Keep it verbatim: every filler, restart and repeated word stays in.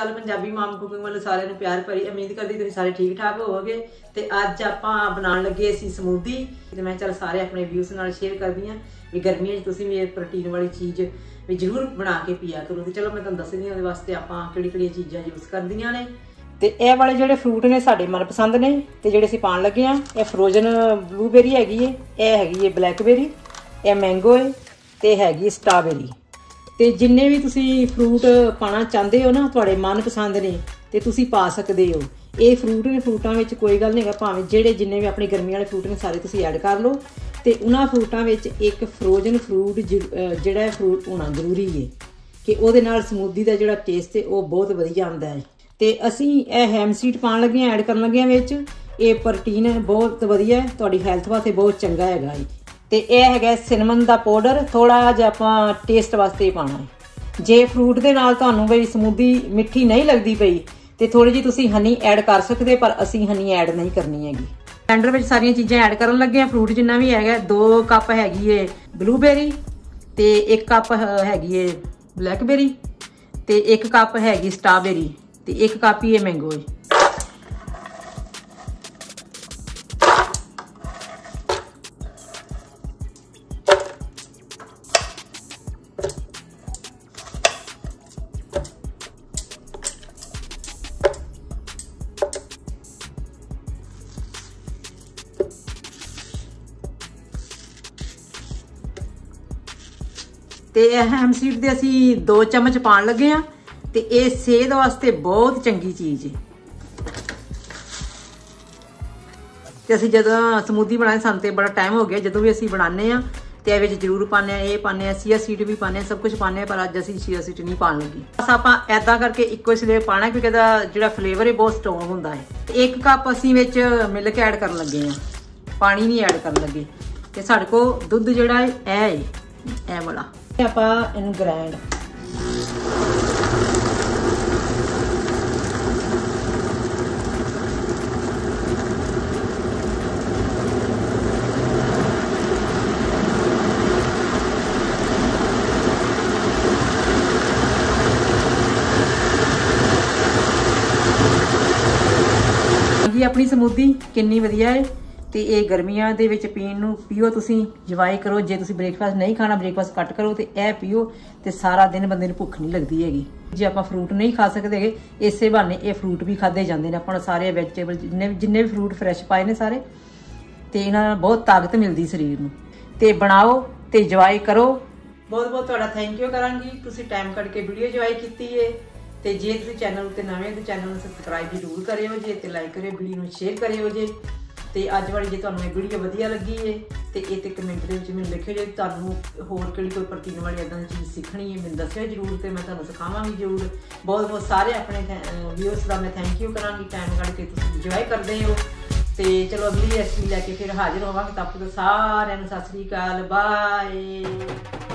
चल पंजाबी माम कुकिंग वालों सारे ने प्यार भरी उम्मीद करती तुम सारे ठीक ठाक होवोगे। तो अज आप बना लगे असी समूदी। तो मैं चल सारे अपने व्यूज नाल शेयर करदी हाँ भी गर्मियों तुसीं भी प्रोटीन वाली चीज़ भी जरूर बना के पिया करो। तो चलो मैं तुहानूं दस्सदी आं उहदे वास्ते आपां किहड़ी-किहड़ी चीज़ां यूज़ करदियां ने। तो यह वाले जोड़े फ्रूट ने साडे मनपसंद ने। तो जिहड़े असीं पाउण लगे हाँ यह फ्रोजन ब्लूबेरी हैगी है, यह हैगी है ब्लैकबेरी, यह मैंगो है तो हैगी स्ट्रॉबेरी। तो जिन्ने भी तुसीं फ्रूट पाना चाहते हो ना तुहाडे मनपसंद ने तो तुसीं पा सकते हो। ये फ्रूट ने फ्रूटां विच कोई गल नहीं है, भावें जिहड़े जिन्ने भी अपनी गर्मी वाले फ्रूट ने सारे तुसीं ऐड कर लो। तो उन्हां फ्रूटां विच एक फ्रोजन फ्रूट जिहड़ा फ्रूट होना जरूरी है कि उहदे नाल समूदी का जिहड़ा टेस्ट है वह बहुत वधिया आंदा है। तो असीं यह हैम सीड पाउण लगे ऐड करन लगे विच, ये प्रोटीन बहुत वधिया है, तुहाडी हैल्थ वास्ते बहुत चंगा हैगा। तो यह है सिनेमन का पाउडर, थोड़ा जिहा आपां टेस्ट वास्ते पाना है। जे फ्रूट के नाल तुहानूं बई समूदी मिठी नहीं लगती पई तो थोड़ी जी तुसीं हनी ऐड कर सकते, पर असी हनी ऐड नहीं करनी हैगी। ब्लेंडर में सारियां चीज़ां ऐड करन लगे हैं, फ्रूट जिन्ना भी है। दो कप हैगी है ब्लूबेरी तो एक कप हैगी है ब्लैकबेरी तो एक कप हैगी स्ट्रॉबेरी तो एक कप ही है मैंगो है। तो हैम सीड के असी दो चम्मच पान लगे हाँ तो ये सेहत वास्ते बहुत चंगी चीज़ है। तो असी जदों समूदी बनाए सानूं ते बड़ा टाइम हो गया, जदों भी असी बनाने हाँ तो ये जरूर पाने ये पाने सीया सीड भी पाने सब कुछ पाने, पर अज असी सीया सीड नहीं पान लगे। बस आपां ऐदां करके इक्को इसलिए पाना क्योंकि इहदा जिहड़ा फ्लेवर है बहुत स्ट्रोंग हुंदा है। एक कप असी विच मिल्क ऐड करन लगे हाँ, पानी नहीं ऐड करन लगे। तो साडे कोल दुध जिहड़ा है ऐ ऐ वाला ਆਪਾਂ ਇਹਨੂੰ ਗ੍ਰੈਂਡ अपनी ਸਮੂਦੀ ਕਿੰਨੀ ਵਧੀਆ ਹੈ। तो ये गर्मियां दे विच पीण नूं पीओ, तुसीं इंजॉय करो। जे तुसीं ब्रेकफास्ट नहीं खाना ब्रेकफास्ट कट करो तो यह पीओ तो सारा दिन बंदे नूं भुख नहीं लगती हैगी। जे आपां फ्रूट नहीं खा सकते है इसे बहाने ये फ्रूट भी खाधे जाते हैं। अपना सारे वेजिटेबल जिन्ने जिन्ने भी फ्रूट फ्रैश पाए ने सारे तो इन्हां नाल बहुत ताकत मिलती शरीर नूं। ते बनाओ तो इंजॉय करो। बहुत बहुत तुहाडा थैंक यू करांगी तुसीं टाइम कढ के वीडियो इंजॉय कीती है। तो जे तुसीं चैनल उत्ते नवें तो चैनल नूं सबसक्राइब जरूर करिओ जे ते लाइक करिओ वीडियो नूं शेयर करिओ जे। तो अज वाली जो तुहानूं वीडियो वधिया लगी है तो ये कमेंट के मैं लिखियो जे तुहानूं होर किहड़ी कोई प्रोटीन वाली इदां दी चीज़ सीखनी है मैं दस्सियो जरूर तो मैं तुहानूं सिखावांगी जरूर। बहुत बहुत सारे अपने व्यूअर्स का मैं थैंक यू करांगी टाइम कढ के तुसीं इंजॉय करदे हो। तो चलो अगली रेसिपी लैके फिर हाजिर होवांगे। तब तक सारिआं नूं सत श्री अकाल, बाय।